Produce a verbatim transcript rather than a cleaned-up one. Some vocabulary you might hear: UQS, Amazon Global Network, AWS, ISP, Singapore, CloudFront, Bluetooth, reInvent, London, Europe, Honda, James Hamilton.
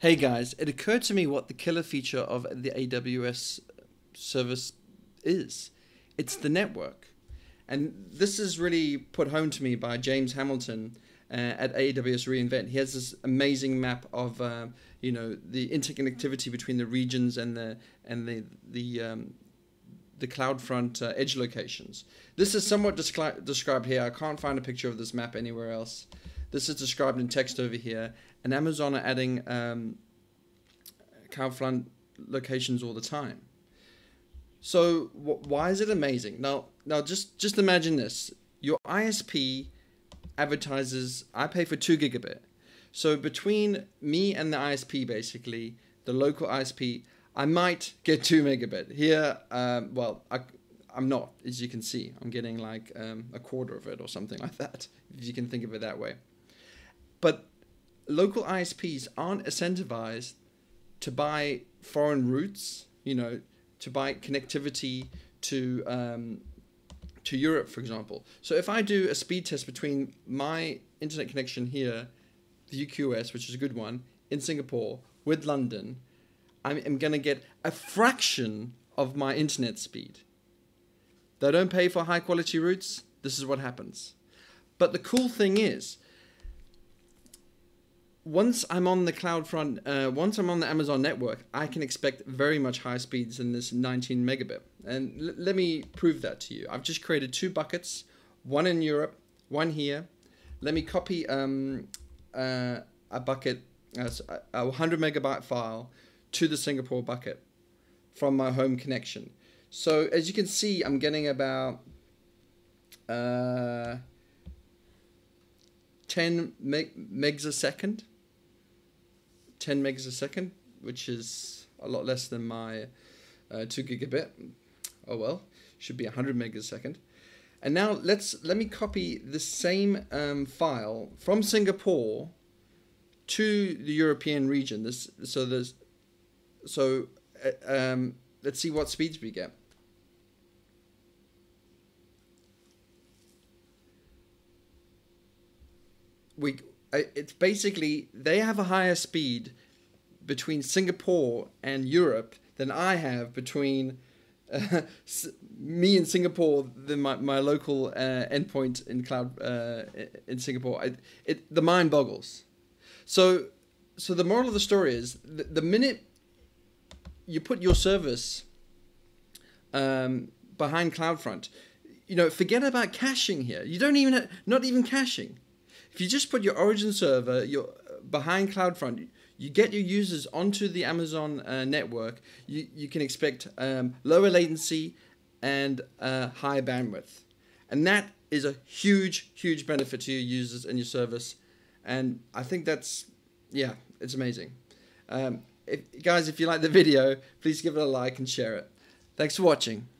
Hey guys, it occurred to me what the killer feature of the A W S service is. It's the network. And this is really put home to me by James Hamilton uh, at A W S reInvent. He has this amazing map of uh, you know, the interconnectivity between the regions and the and the the um, the CloudFront uh, edge locations. This is somewhat descri described here. I can't find a picture of this map anywhere else. This is described in text over here, and Amazon are adding um, CloudFront locations all the time. So wh why is it amazing? Now, now just just imagine this: your I S P advertises. I pay for two gigabit, so between me and the I S P, basically the local I S P, I might get two megabit. Here, um, well, I, I'm not, as you can see. I'm getting like um, a quarter of it or something like that, if you can think of it that way. But local I S Ps aren't incentivized to buy foreign routes, you know, to buy connectivity to um, to Europe, for example. So if I do a speed test between my internet connection here, the U Q S, which is a good one, in Singapore with London, I'm, I'm going to get a fraction of my internet speed. They don't pay for high quality routes. This is what happens. But the cool thing is, once I'm on the CloudFront, uh, once I'm on the Amazon network, I can expect very much higher speeds than this nineteen megabit. And l let me prove that to you. I've just created two buckets, one in Europe, one here. Let me copy um, uh, a bucket, uh, a one hundred megabyte file to the Singapore bucket from my home connection. So as you can see, I'm getting about uh, ten megs a second, ten megs a second, which is a lot less than my uh, two gigabit. Oh well, should be one hundred megs a second. And now let's let me copy the same um, file from Singapore to the European region. This so there's so uh, um, let's see what speeds we get. We, it's basically, they have a higher speed between Singapore and Europe than I have between uh, me and Singapore than my, my local uh, endpoint in cloud uh, in Singapore. I, it, the mind boggles. So, so the moral of the story is the, the minute you put your service um, behind CloudFront, you know, forget about caching here. You don't even have, not even caching. If you just put your origin server your, behind CloudFront, you get your users onto the Amazon uh, network, you, you can expect um, lower latency and uh, high bandwidth. And that is a huge, huge benefit to your users and your service. And I think that's, yeah, it's amazing. Um, If, guys, if you like the video, please give it a like and share it. Thanks for watching.